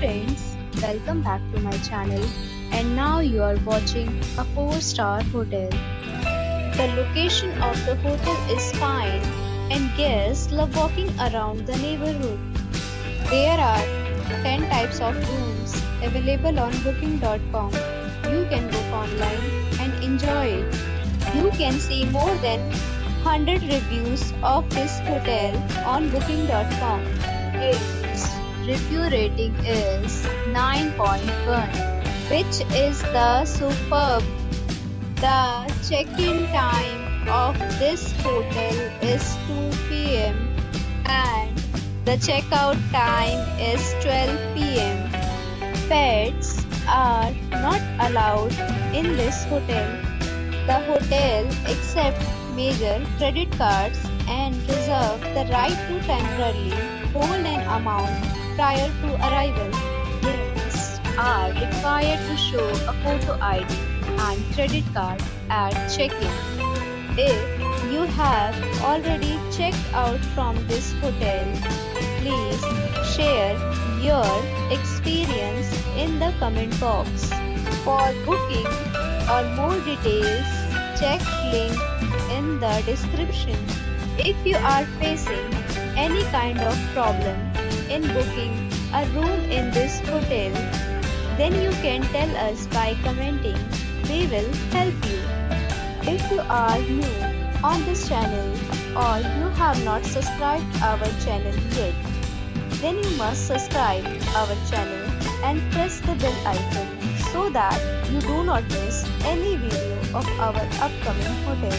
friends, welcome back to my channel, and now you are watching a 4-star hotel. The location of the hotel is fine and guests love walking around the neighborhood. There are 10 types of rooms available on booking.com. You can book online and enjoy it. You can see more than 100 reviews of this hotel on booking.com. Its review rating is 9.1, which is superb. The check-in time of this hotel is 2 p.m. and the checkout time is 12 p.m. Pets are not allowed in this hotel. The hotel accepts major credit cards and reserves the right to temporarily hold an amount prior to arrival. Guests are required to show a photo ID and credit card at check-in. If you have already checked out from this hotel, please share your experience in the comment box. For booking or more details, check link in the description. If you are facing any kind of problem in booking a room in this hotel, then you can tell us by commenting. We will help you. If you are new on this channel or you have not subscribed our channel yet, then you must subscribe our channel and press the bell icon so that you do not miss any video of our upcoming hotel.